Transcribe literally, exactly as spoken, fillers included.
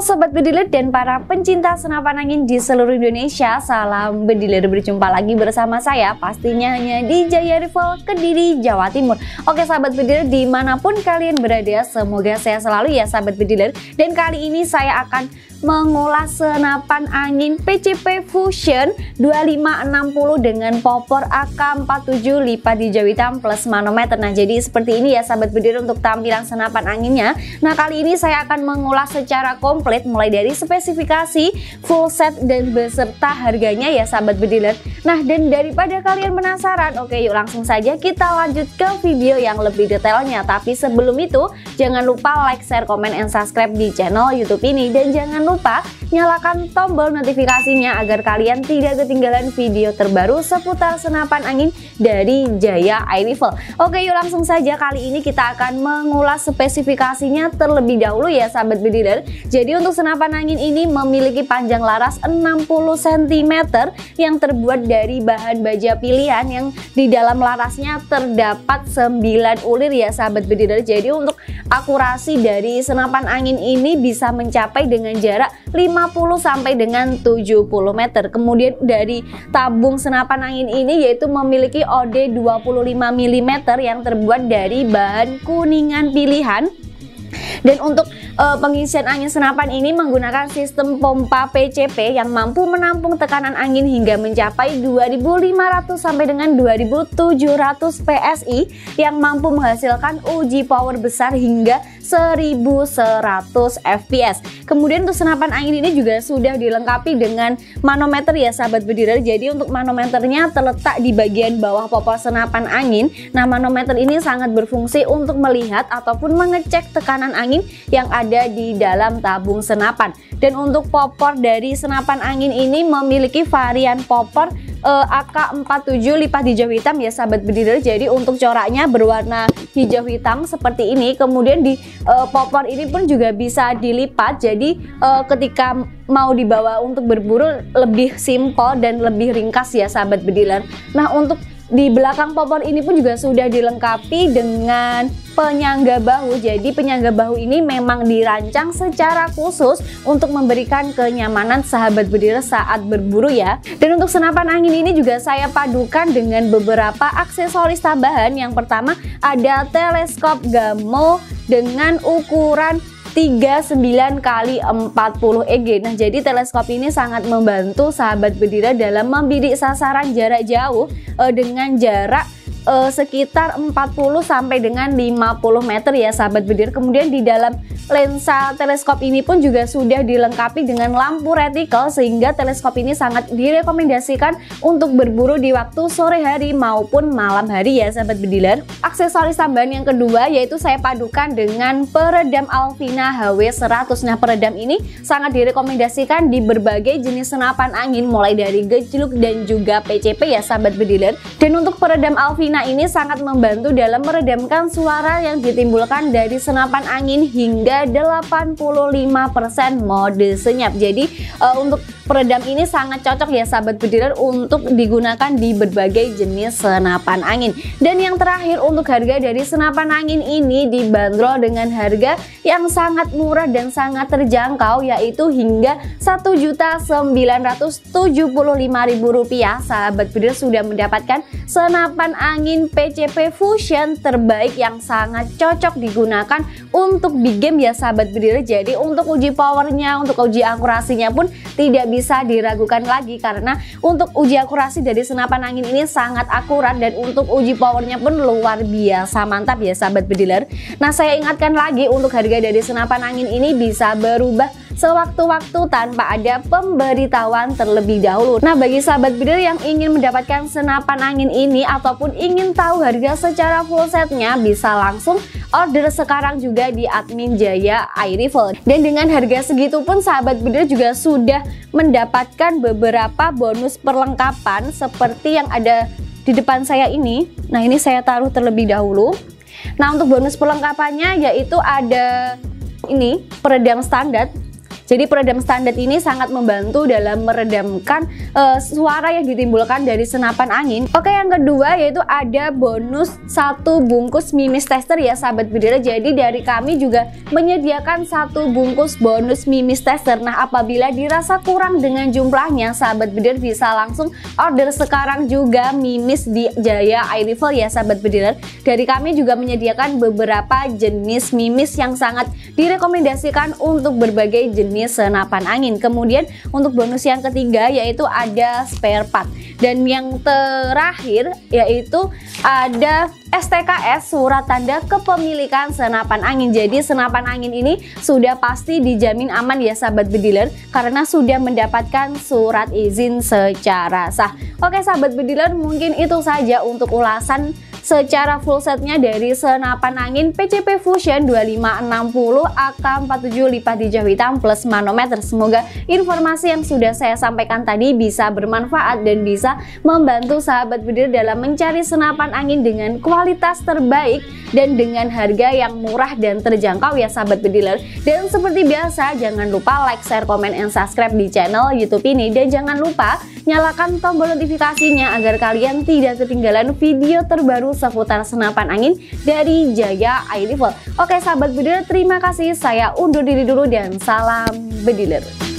Halo Sobat Bediler dan para pencinta senapan angin di seluruh Indonesia, salam Bediler, berjumpa lagi bersama saya pastinya hanya di Jaya Air Rifle, Kediri, Jawa Timur. Oke Sahabat Bediler, dimanapun kalian berada, semoga saya selalu ya Sahabat Bediler. Dan kali ini saya akan mengulas senapan angin P C P Fusion dua lima enam nol dengan popor A K empat puluh tujuh lipat hijau hitam plus manometer. Nah jadi seperti ini ya Sahabat Bediler untuk tampilan senapan anginnya. Nah kali ini saya akan mengulas secara komplit mulai dari spesifikasi, full set dan beserta harganya ya Sahabat Bediler. Nah dan daripada kalian penasaran, oke yuk langsung saja kita lanjut ke video yang lebih detailnya. Tapi sebelum itu jangan lupa like, share, komen, and subscribe di channel YouTube ini, dan jangan lupa nyalakan tombol notifikasinya agar kalian tidak ketinggalan video terbaru seputar senapan angin dari Jaya Air Rifle. Oke yuk langsung saja, kali ini kita akan mengulas spesifikasinya terlebih dahulu ya Sahabat Bediler. Jadi untuk senapan angin ini memiliki panjang laras enam puluh sentimeter yang terbuat dari bahan baja pilihan yang di dalam larasnya terdapat sembilan ulir ya Sahabat Bediler. Jadi untuk akurasi dari senapan angin ini bisa mencapai dengan jarak lima puluh sampai dengan tujuh puluh meter. Kemudian dari tabung senapan angin ini yaitu memiliki O D dua puluh lima milimeter yang terbuat dari bahan kuningan pilihan. Dan untuk e, pengisian angin senapan ini menggunakan sistem pompa P C P yang mampu menampung tekanan angin hingga mencapai dua ribu lima ratus sampai dengan dua ribu tujuh ratus P S I yang mampu menghasilkan uji power besar hingga seribu seratus F P S. Kemudian untuk senapan angin ini juga sudah dilengkapi dengan manometer ya Sahabat Bediler. Jadi untuk manometernya terletak di bagian bawah popor senapan angin. Nah manometer ini sangat berfungsi untuk melihat ataupun mengecek tekanan angin yang ada di dalam tabung senapan. Dan untuk popor dari senapan angin ini memiliki varian popor Uh, A K empat puluh tujuh lipat hijau hitam ya Sahabat Bediler. Jadi untuk coraknya berwarna hijau hitam seperti ini. Kemudian di uh, popor ini pun juga bisa dilipat. Jadi uh, ketika mau dibawa untuk berburu lebih simpel dan lebih ringkas ya Sahabat Bediler. Nah untuk di belakang popor ini pun juga sudah dilengkapi dengan penyangga bahu. Jadi penyangga bahu ini memang dirancang secara khusus untuk memberikan kenyamanan Sahabat Bediler saat berburu ya. Dan untuk senapan angin ini juga saya padukan dengan beberapa aksesoris tambahan. Yang pertama ada teleskop Gamo dengan ukuran tiga puluh sembilan kali empat puluh E G. Nah jadi teleskop ini sangat membantu Sahabat Bediler dalam membidik sasaran jarak jauh eh, dengan jarak eh, sekitar empat puluh sampai dengan lima puluh meter ya Sahabat Bediler. Kemudian di dalam lensa teleskop ini pun juga sudah dilengkapi dengan lampu retikel, sehingga teleskop ini sangat direkomendasikan untuk berburu di waktu sore hari maupun malam hari ya Sahabat Bediler. Aksesoris tambahan yang kedua yaitu saya padukan dengan peredam Alvina H W seratus. Nah peredam ini sangat direkomendasikan di berbagai jenis senapan angin mulai dari gejluk dan juga P C P ya Sahabat Bediler. Dan untuk peredam Alvina ini sangat membantu dalam meredamkan suara yang ditimbulkan dari senapan angin hingga delapan puluh lima persen mode senyap. Jadi uh, untuk peredam ini sangat cocok ya Sahabat Bediler untuk digunakan di berbagai jenis senapan angin. Dan yang terakhir untuk harga dari senapan angin ini dibanderol dengan harga yang sangat murah dan sangat terjangkau, yaitu hingga satu juta sembilan ratus tujuh puluh lima ribu rupiah. Sahabat Bediler sudah mendapatkan senapan angin P C P Fusion terbaik yang sangat cocok digunakan untuk big game ya Sahabat Bediler. Jadi untuk uji powernya, untuk uji akurasinya pun tidak bisa diragukan lagi, karena untuk uji akurasi dari senapan angin ini sangat akurat dan untuk uji powernya pun luar biasa mantap ya Sahabat Bediler. Nah saya ingatkan lagi untuk harga dari senapan angin ini bisa berubah sewaktu-waktu tanpa ada pemberitahuan terlebih dahulu. Nah bagi Sahabat Bediler yang ingin mendapatkan senapan angin ini ataupun ingin tahu harga secara full setnya, bisa langsung order sekarang juga di admin Jaya Air Rifle. Dan dengan harga segitu pun Sahabat Bediler juga sudah mendapatkan beberapa bonus perlengkapan seperti yang ada di depan saya ini. Nah ini saya taruh terlebih dahulu. Nah untuk bonus perlengkapannya yaitu ada ini peredam standar. Jadi peredam standar ini sangat membantu dalam meredamkan uh, suara yang ditimbulkan dari senapan angin. Oke, yang kedua yaitu ada bonus satu bungkus mimis tester ya sahabat bedara. Jadi dari kami juga menyediakan satu bungkus bonus mimis tester. Nah, apabila dirasa kurang dengan jumlahnya, sahabat bedara bisa langsung order sekarang juga mimis di Jaya Air Rifle ya sahabat bedara. Dari kami juga menyediakan beberapa jenis mimis yang sangat direkomendasikan untuk berbagai jenis senapan angin. Kemudian untuk bonus yang ketiga yaitu ada spare part, dan yang terakhir yaitu ada S T K S, surat tanda kepemilikan senapan angin. Jadi senapan angin ini sudah pasti dijamin aman ya sahabat bediler, karena sudah mendapatkan surat izin secara sah. Oke sahabat bediler, mungkin itu saja untuk ulasan secara full setnya dari senapan angin P C P Fusion dua lima enam nol A K empat tujuh lipat hijau hitam plus manometer. Semoga informasi yang sudah saya sampaikan tadi bisa bermanfaat dan bisa membantu sahabat bedil dalam mencari senapan angin dengan kualitas terbaik dan dengan harga yang murah dan terjangkau ya sahabat bediler. Dan seperti biasa, jangan lupa like, share, komen, and subscribe di channel YouTube ini, dan jangan lupa nyalakan tombol notifikasinya agar kalian tidak ketinggalan video terbaru seputar senapan angin dari Jaya Air Rifle. Oke sahabat bediler, terima kasih. Saya undur diri dulu dan salam bediler.